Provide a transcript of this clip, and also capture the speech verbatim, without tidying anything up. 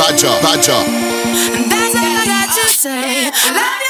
badger, badger. And that's all I got to say. Love you.